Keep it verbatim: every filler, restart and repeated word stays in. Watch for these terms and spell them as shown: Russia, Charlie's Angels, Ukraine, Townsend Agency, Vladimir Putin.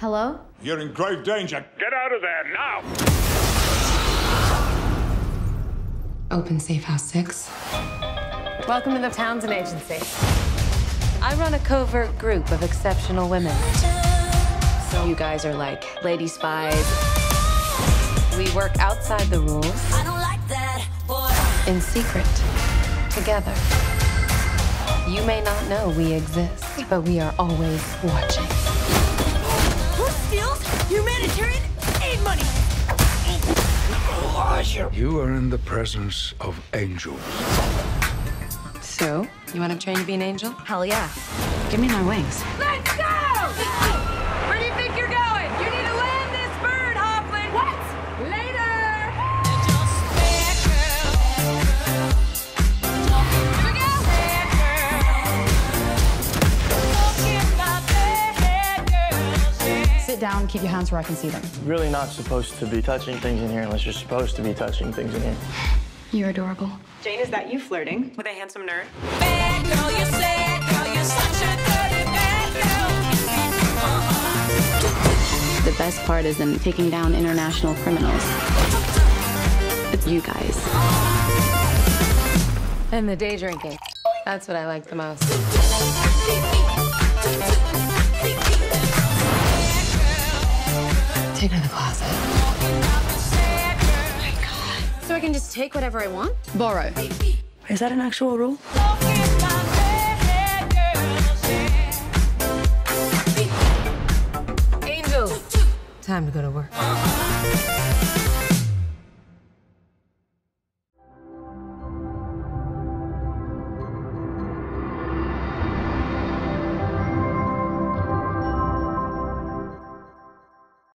Hello? You're in grave danger. Get out of there now! Open safe house six. Welcome to the Townsend Agency. I run a covert group of exceptional women. So you guys are like lady spies. We work outside the rules. I don't like that, boy. In secret, together. You may not know we exist, but we are always watching. Who steals humanitarian aid money? You are in the presence of angels. So, you want to train to be an angel? Hell yeah. Give me my wings. Let's go! Where do you think you're going? You need to land this bird, Hoffman. What? Later! Here we go! Sit down, keep your hands where I can see them. Really not supposed to be touching things in here unless you're supposed to be touching things in here. You're adorable. Jane, is that you flirting with a handsome nerd? Bad girl, you're sad girl, you're such a dirty bad girl. The best part is in taking down international criminals. It's you guys. And the day drinking. That's what I like the most. Take her to the closet. So I can just take whatever I want? Borrow. Is that an actual rule? Angels, time to go to work.